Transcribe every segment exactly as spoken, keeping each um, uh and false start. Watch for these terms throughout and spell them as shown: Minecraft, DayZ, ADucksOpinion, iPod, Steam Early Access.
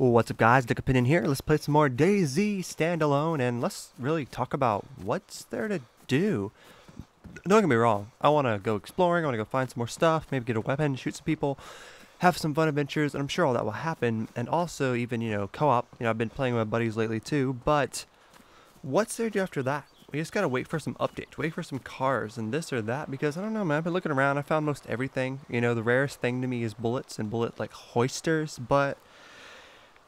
What's up, guys? Duck's Opinion here. Let's play some more DayZ standalone, and let's really talk about what's there to do. Don't get me wrong, I want to go exploring, I want to go find some more stuff, maybe get a weapon, shoot some people, have some fun adventures, and I'm sure all that will happen. And also, even, you know, co-op, you know, I've been playing with my buddies lately too, but what's there to do after that? We just gotta wait for some updates, wait for some cars and this or that, because I don't know, man, I've been looking around, I found most everything. You know, the rarest thing to me is bullets and bullet like hoisters, but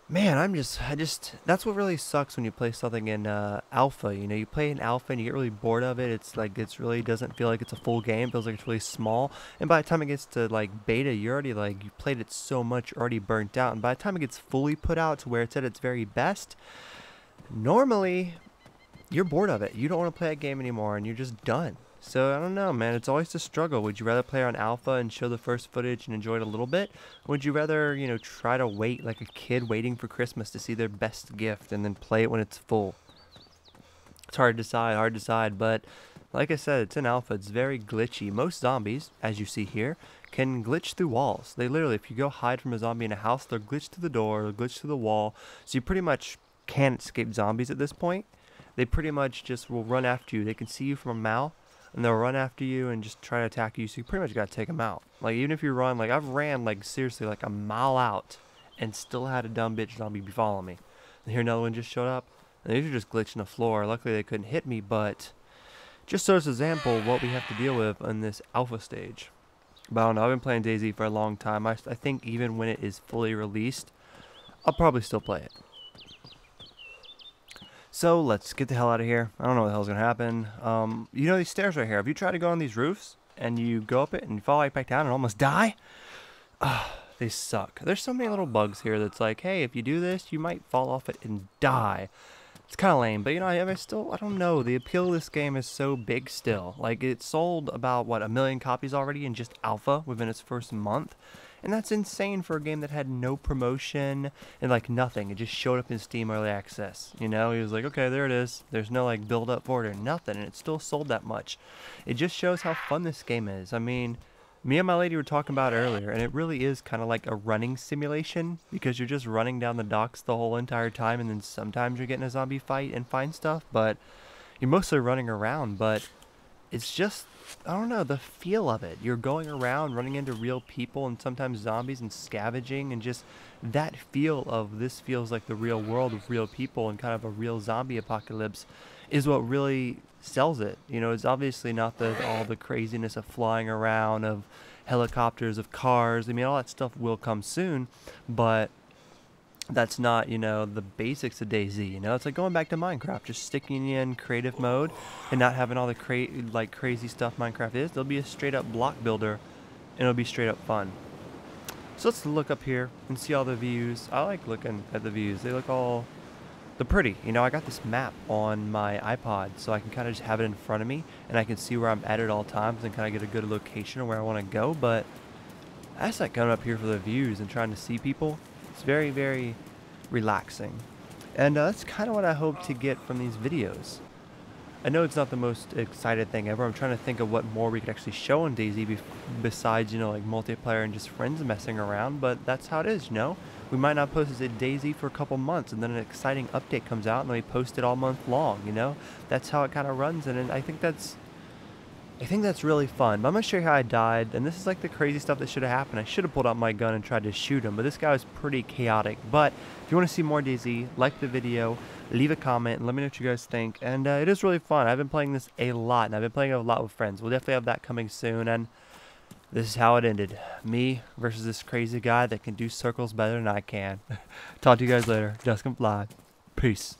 man, I'm just, I just, that's what really sucks when you play something in uh, alpha. You know, you play in alpha and you get really bored of it. It's like, it's really doesn't feel like it's a full game, it feels like it's really small, and by the time it gets to like beta, you're already like, you played it so much, you're already burnt out, and by the time it gets fully put out to where it's at its very best, normally, you're bored of it. You don't want to play that game anymore, and you're just done. So I don't know, man. It's always a struggle. Would you rather play on alpha and show the first footage and enjoy it a little bit? Would you rather, you know, try to wait like a kid waiting for Christmas to see their best gift and then play it when it's full? It's hard to decide, hard to decide, but like I said, it's in alpha. It's very glitchy. Most zombies, as you see here, can glitch through walls. They literally, if you go hide from a zombie in a house, they'll glitch through the door, they'll glitch through the wall. So you pretty much can't escape zombies at this point. They pretty much just will run after you. They can see you from a mile, and they'll run after you and just try to attack you. So you pretty much got to take them out. Like, even if you run, like, I've ran, like, seriously, like, a mile out and still had a dumb bitch zombie be following me. And here another one just showed up. And these are just glitching the floor. Luckily, they couldn't hit me, but just so as an example what we have to deal with in this alpha stage. But I don't know. I've been playing DayZ for a long time. I, I think even when it is fully released, I'll probably still play it. So let's get the hell out of here. I don't know what the hell's gonna happen. Um, you know these stairs right here. If you try to go on these roofs and you go up it and you fall right back down and almost die, uh, they suck. There's so many little bugs here that's like, hey, if you do this, you might fall off it and die. It's kind of lame, but you know, I, I still, I don't know. The appeal of this game is so big still. Like, it sold about what a million copies already in just alpha within its first month. And that's insane for a game that had no promotion and, like, nothing. It just showed up in Steam Early Access, you know? He was like, okay, there it is. There's no, like, build-up for it or nothing, and it still sold that much. It just shows how fun this game is. I mean, me and my lady were talking about it earlier, and it really is kind of like a running simulation because you're just running down the docks the whole entire time, and then sometimes you're getting a zombie fight and find stuff, but you're mostly running around, but it's just, I don't know, the feel of it. You're going around, running into real people and sometimes zombies and scavenging, and just that feel of this feels like the real world with real people and kind of a real zombie apocalypse is what really sells it. You know, it's obviously not the, all the craziness of flying around, of helicopters, of cars. I mean, all that stuff will come soon, but that's not, you know, the basics of DayZ. You know, it's like going back to Minecraft, just sticking in creative mode and not having all the cra like crazy stuff Minecraft is. There'll be a straight up block builder, and it'll be straight up fun. So let's look up here and see all the views. I like looking at the views. They look all, they're pretty. You know, I got this map on my iPod, so I can kind of just have it in front of me, and I can see where I'm at at all times and kind of get a good location of where I want to go. But I just like coming up here for the views and trying to see people. It's very, very relaxing. And uh, that's kind of what I hope to get from these videos. I know it's not the most excited thing ever. I'm trying to think of what more we could actually show on DayZ be besides, you know, like multiplayer and just friends messing around, but that's how it is, you know? We might not post a DayZ for a couple months, and then an exciting update comes out, and then we post it all month long, you know? That's how it kind of runs, and, and I think that's I think that's really fun. But I'm going to show you how I died, and this is like the crazy stuff that should have happened. I should have pulled out my gun and tried to shoot him, but this guy was pretty chaotic. But if you want to see more DayZ, like the video, leave a comment, and let me know what you guys think. And uh, it is really fun. I've been playing this a lot, and I've been playing it a lot with friends. We'll definitely have that coming soon, and this is how it ended. Me versus this crazy guy that can do circles better than I can. Talk to you guys later. Duck's Opinion. Peace.